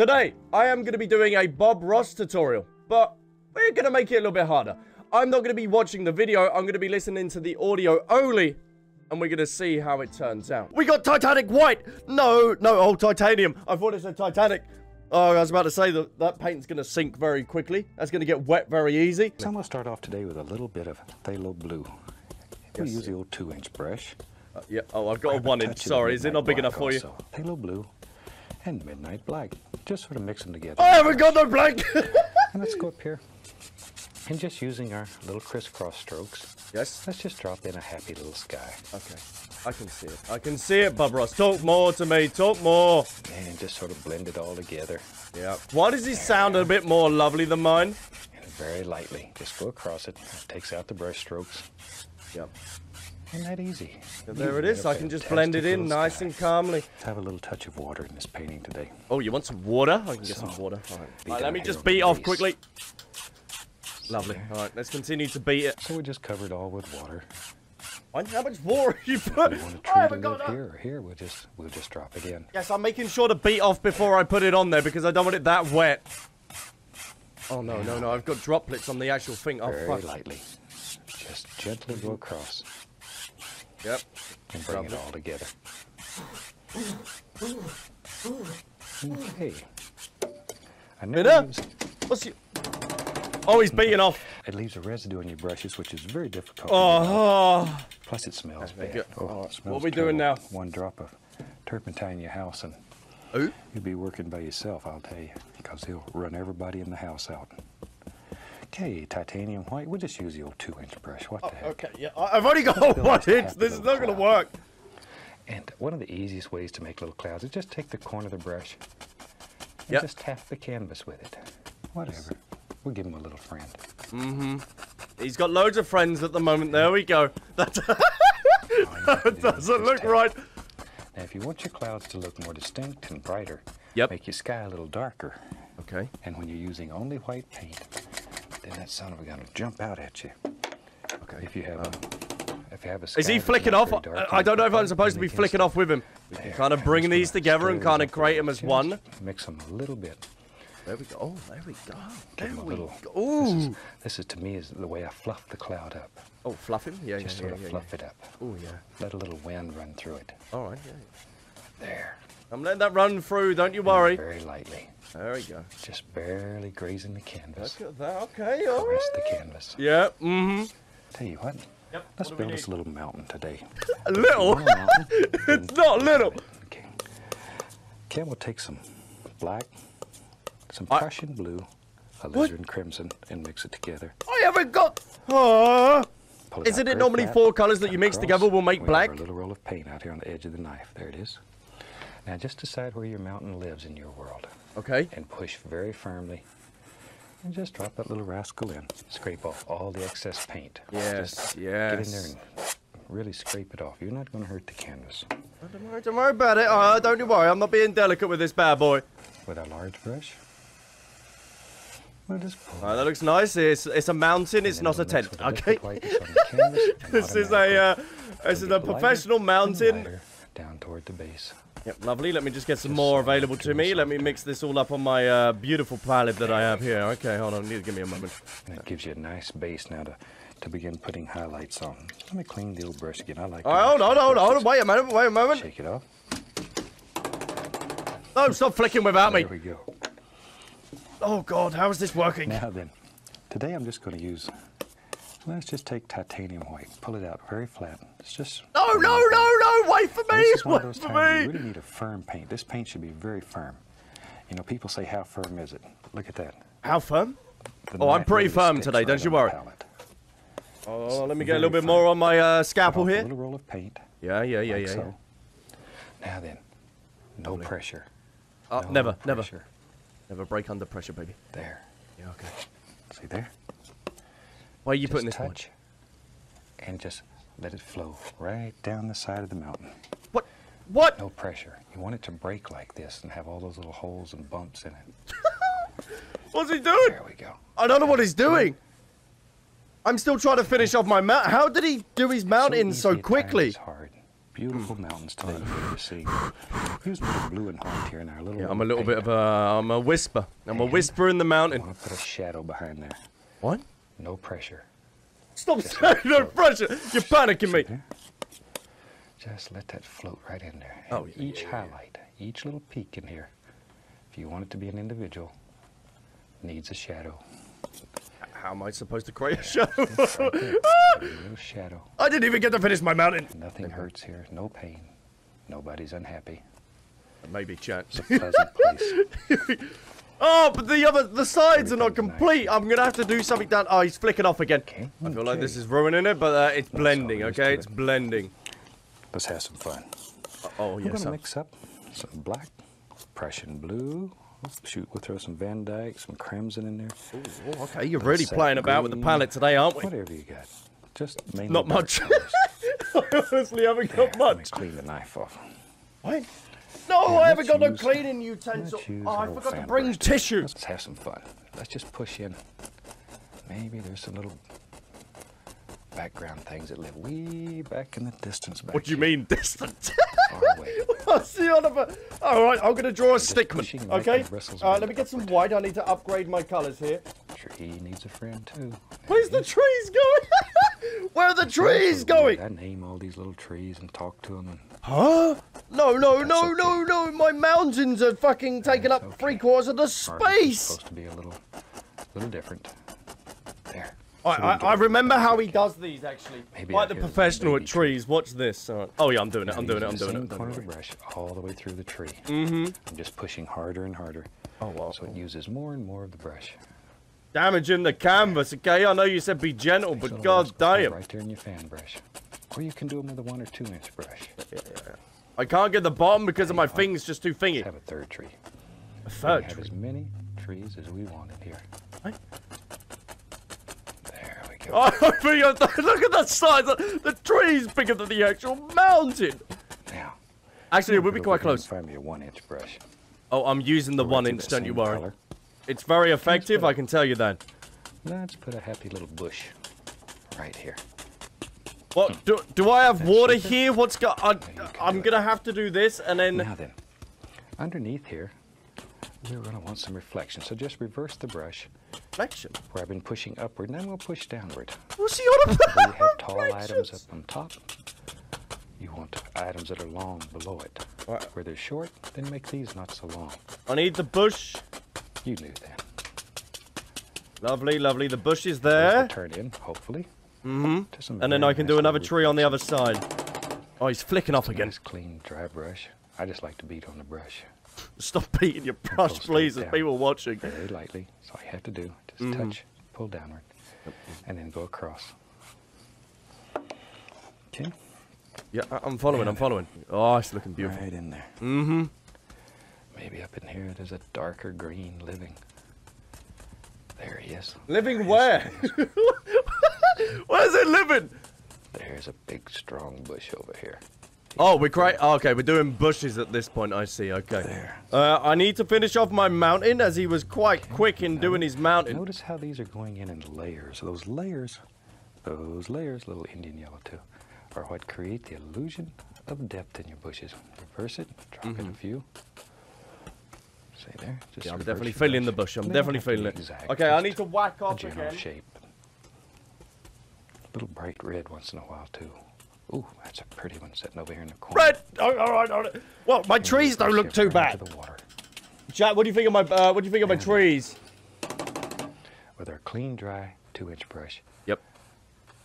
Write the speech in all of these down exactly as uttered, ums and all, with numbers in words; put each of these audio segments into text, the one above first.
Today, I am going to be doing a Bob Ross tutorial, but we're going to make it a little bit harder. I'm not going to be watching the video, I'm going to be listening to the audio only, and we're going to see how it turns out. We got Titanic white! No, no, oh, titanium. I thought it said Titanic. Oh, I was about to say that that paint's going to sink very quickly. That's going to get wet very easy. So I'm going to start off today with a little bit of thalo blue. Yes. We use the old two-inch brush. Uh, yeah, oh, I've got Grab a one-inch, sorry. Is it not big enough for also. you? Thalo blue and midnight black. Just sort of mix them together. Oh, I haven't got no black! And let's go up here. And just using our little crisscross strokes. Yes. Let's just drop in a happy little sky. Okay. I can see it. I can see it, Bob Ross. Talk more to me. Talk more. And just sort of blend it all together. Yeah. Why does he sound a bit more lovely than mine? And very lightly. Just go across it. Takes out the brush strokes. Yep. Isn't that easy? So there it is. I can just blend it in nice sky. and calmly. Let's have a little touch of water in this painting today. Oh, you want some water? I can get so, some water. All right. All right, let me just beat off base. quickly. Lovely. All right, let's continue to beat it. So we just covered all with water. How much water you put? If we want to treat it up here or here, we'll just, we'll just drop it in. Yes, I'm making sure to beat off before I put it on there because I don't want it that wet. Oh, no, no, no. I've got droplets on the actual thing. Oh, Very fuck. lightly. Just gently go across. Yep. And bring it all together. Okay. I never used... What's your... Oh, he's beating off. It leaves a residue on your brushes, which is very difficult. Oh. Plus, it smells bad. Oh, it smells what are we doing terrible. now? One drop of turpentine in your house, and Ooh. you'll be working by yourself, I'll tell you, because he'll run everybody in the house out. Okay, titanium white. We'll just use the old two-inch brush. What oh, the heck? Okay, yeah, I've only got one inch. This, this is not going to work. And one of the easiest ways to make little clouds is just take the corner of the brush and yep. just tap the canvas with it. Whatever. We'll give him a little friend. Mm-hmm. He's got loads of friends at the moment. There we go. That oh, doesn't look right. Now, if you want your clouds to look more distinct and brighter, yep. make your sky a little darker. Okay. And when you're using only white paint, then that son of a gun will jump out at you. Okay. If you have, uh, a, if you have a sky. Is he flicking off? I don't know if I'm supposed to be flicking off with him. We can kind of bring these together and kind of create them as one. Mix them a little bit. There we go. Oh, there we go. There Give him a we little, go. Ooh. This is, this is, to me, is the way I fluff the cloud up. Oh, fluff him? Yeah, Just yeah, sort yeah, of yeah, fluff yeah. it up. Oh, yeah. Let a little wind run through it. All right, yeah. There. I'm letting that run through, don't you worry. And very lightly. There we go. Just barely grazing the canvas. Look at that. Okay, all right. Caress the canvas. Yeah, mm-hmm. Tell you what. Yep. Let's what build this little mountain today. a little? a mountain, it's not little. Okay. Okay, we'll take some black. Some Prussian I, blue, alizarin crimson, and mix it together. I haven't got... Oh. It Isn't it normally fat, four colours that you mix across, together will make black? A little roll of paint out here on the edge of the knife. There it is. Now just decide where your mountain lives in your world. Okay. And push very firmly. And just drop that little rascal in. Scrape off all the excess paint. Yes, just yes. Get in there and really scrape it off. You're not going to hurt the canvas. Don't worry, don't worry about it. Oh, don't you worry. I'm not being delicate with this bad boy. With a large brush. Right, that looks nice. It's, it's a mountain. It's not a tent. Okay. This is a uh, this is a professional mountain. Down toward the base. Yep, lovely. Let me just get some more available to me. Let me mix this all up on my uh, beautiful palette that I have here. Okay, hold on. You need to give me a moment. That gives you a nice base now to to begin putting highlights on. Let me clean the old brush again. I like. Oh, hold on, hold on, hold on. Wait a moment. Wait a moment. Shake it off. No, stop flicking without me. There we go. Oh God, how is this working? Now then, today I'm just going to use, let's just take titanium white, pull it out very flat. It's just... No, no, no, no, wait for me, this is one wait of those for times me! You really need a firm paint. This paint should be very firm. You know, people say, how firm is it? Look at that. How firm? The oh, I'm pretty firm today, right don't you worry. Oh, let me get a little bit firm. more on my uh, scalpel here. A little roll of paint. Yeah, yeah, yeah, like yeah, so. yeah. Now then, no Lovely. pressure. Oh, no never, pressure. never. Never break under pressure, baby. There. Yeah, okay. See there? Why are you just putting this touch one? And just let it flow right down the side of the mountain. What? What? No pressure. You want it to break like this and have all those little holes and bumps in it. What's he doing? There we go. I don't know what he's doing. I'm still trying to finish off my mount. How did he do his mountain so, so quickly? It's hard. beautiful mountains today you're seeing. Here's a little blue and white here in our little. Yeah, I'm a little bit of a. I'm a whisper. I'm a whisper in the mountain. I want to put a shadow behind there. What? No pressure. Stop saying no pressure. You're panicking me. Just let that float right in there. Oh, yeah, each yeah, highlight, yeah. each little peak in here, if you want it to be an individual, needs a shadow. How am I supposed to create a shadow? A little shadow. I didn't even get to finish my mountain. Nothing Never. hurts here. No pain. Nobody's unhappy. Maybe chance. It's a pleasant place. Oh, but the other the sides Everything's are not complete. Nice. I'm gonna have to do something down. Oh, he's flicking off again. Okay. I feel okay. like this is ruining it, but uh, it's That's blending. Okay, it's it. blending. Let's have some fun. Uh, oh yes. We're gonna so. mix up some black, Prussian blue. Shoot, we'll throw some Van Dyke, some crimson in there. Ooh, okay, you're really playing about green. with the palette today, aren't we? Whatever you got, just mainly not much. I honestly haven't there, got much. Let me clean the knife off. What? No, yeah, I haven't got no cleaning utensil. Oh, I forgot to bring tissue. Let's have some fun. Let's just push in. Maybe there's some little background things that live way back in the distance. Back what do you here. mean distant? What's the other one? All right, I'm gonna draw a stickman. Okay. All right, let me get some white. I need to upgrade my colors here. Tree needs a friend too. Where's the trees going? Where are the trees going? I name all these little trees and talk to them. Huh? No, no, no, no, no! My mountains are fucking taking up three quarters of the space. Supposed to be a little, little different. There. I, I, I remember how he does these actually. Maybe like the professional at trees. Watch this. Uh, oh yeah, I'm doing it. I'm doing it. I'm doing it. Corner of the brush all the way through the tree. Mm-hmm. I'm just pushing harder and harder. Oh wow. So it uses more and more of the brush. Damaging the canvas. Okay, I know you said be gentle, but god damn. Right there in your fan brush, or you can do them with a one or two inch brush. Yeah. I can't get the bottom because of my thing's just too thingy. Have a third tree. A third tree. Have as many trees as we wanted here. What? Oh, look at that size! The tree's bigger than the actual mountain! Now, actually, we'll be quite close. Find me a one-inch brush. Oh, I'm using the one-inch, don't you worry. Color. It's very effective, I can tell you that. Let's put a happy little bush right here. What? Hmm. Do, do I have water here? What's got? I, I'm gonna have to do this, and then... Now then, underneath here, we're gonna want some reflection, so just reverse the brush. Reflection. Where I've been pushing upward, now I'm gonna push downward. What's the other part? You have tall items up on top. You want items that are long below it. Right. Where they're short, then make these not so long. I need the bush. You knew that. Lovely, lovely. The bush is there. Turn in, hopefully. Mm-hmm. And then I can do another tree on the other side. Oh, he's flicking off again. Nice clean, dry brush. I just like to beat on the brush. Stop beating your brush, please, as people watching. Very lightly. That's all you have to do. Just mm. touch, pull downward, and then go across. Okay? Yeah, I'm following, yeah, I'm following. Oh, it's looking beautiful. Right in there. Mm-hmm. Maybe up in here there's a darker green living. There he is. Living where? Where's it living? There's a big, strong bush over here. Oh, we're great. Oh, okay, we're doing bushes at this point. I see. Okay. There. Uh, I need to finish off my mountain, as he was quite okay. quick in now, doing his mountain. Notice how these are going in in layers. Those layers, those layers, little Indian yellow too, are what create the illusion of depth in your bushes. Reverse it. Drop mm-hmm. in a few. Say there. Just yeah, I'm definitely feeling the bush. I'm no, definitely feeling it. Exact. Okay, Just I need to whack off a general again. shape. A little bright red once in a while too. Ooh, that's a pretty one sitting over here in the corner. Red! Oh, all right, all right. Well, my trees don't look too bad. Jack, what do you think of my uh, what do you think of my trees? With our clean, dry two-inch brush. Yep.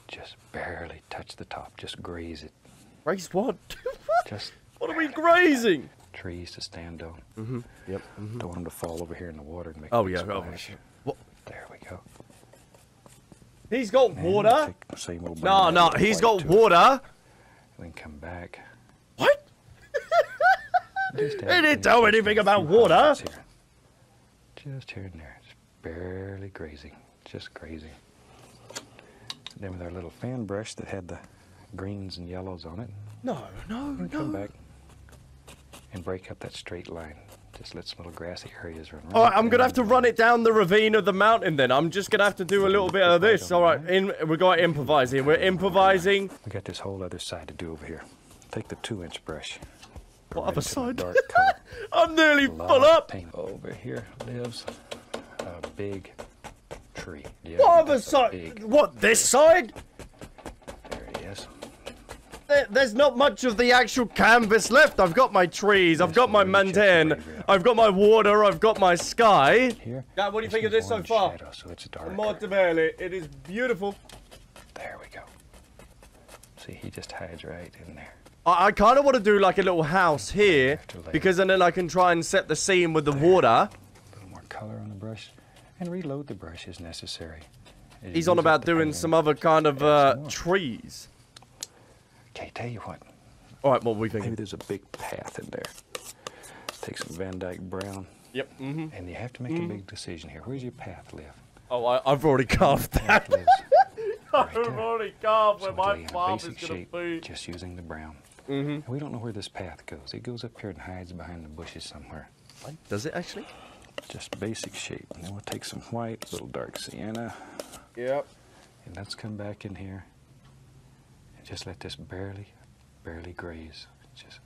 Just barely touch the top. Just graze it. Graze what? Just. What are we grazing? Trees to stand on. Mm-hmm. Yep. Mm-hmm. Don't want them to fall over here in the water and make. Oh yeah. Oh, what? There we go. He's got water. No, no, he's got water. Then come back. What? He didn't know anything about water. Here. Just here and there. Just barely grazing. Just grazing. And then with our little fan brush that had the greens and yellows on it. No, no, no. Come back and break up that straight line. Just let some little grassy areas run. All right, I'm gonna have to run it down the ravine of the mountain then. I'm just gonna have to do a little bit of this. All right, in, we gotta improvise here. We're improvising. We got this whole other side to do over here. take the two-inch brush. Go right side. Dark color. I'm nearly full up. Over here lives a big tree. Yeah, what other side? What, this side? There he is. There, there's not much of the actual canvas left. I've got my trees. I've got my mountain. I've got my water. I've got my sky. Here. Dad, what do you think of this so far? Shadow, so it's Mortavale, it is beautiful. There we go. See, he just hides right in there. I, I kind of want to do like a little house here because then I can try and set the scene with the there. water. A little more color on the brush, and reload the brush as necessary. As He's on about doing some other kind of uh, trees. Okay, tell you what. All right, what were we thinking? Maybe there's a big path in there. Take some Van Dyke Brown. Yep. Mm-hmm. And you have to make mm-hmm. a big decision here. Where's your path live? Oh, I, I've already carved that. Right I've already carved where so my farm is going to be. Just using the brown. Mm-hmm. We don't know where this path goes. It goes up here and hides behind the bushes somewhere. What? Does it actually? Just basic shape. And then we'll take some white, a little dark sienna. Yep. And let's come back in here and just let this barely, barely graze. Just,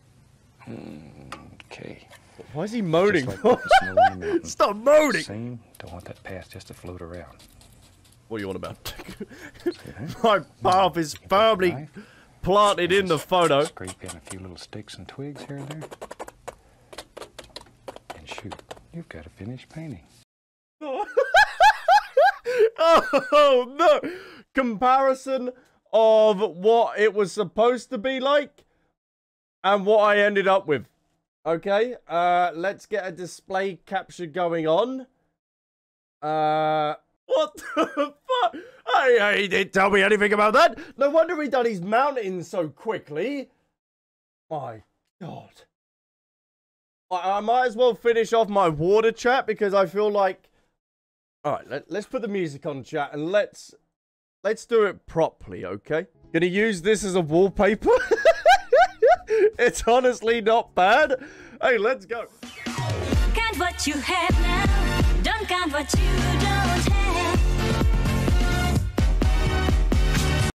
okay. Why is he moaning? Like Stop moaning! Same. Don't want that path just to float around. What do you want about? My path is firmly planted in the photo. Scrape in a few little sticks and twigs here and there. And shoot, you've got a finished painting. Oh no! Comparison of what it was supposed to be like and what I ended up with. Okay, uh, let's get a display capture going on. Uh... What the fuck? I, he didn't tell me anything about that. No wonder he done his mountain so quickly. My God. I, I might as well finish off my water chat because I feel like... All right, let, let's put the music on chat and let's... Let's do it properly, okay? Gonna use this as a wallpaper. It's honestly not bad. Hey, let's go. Count what you have now. Don't count what you don't.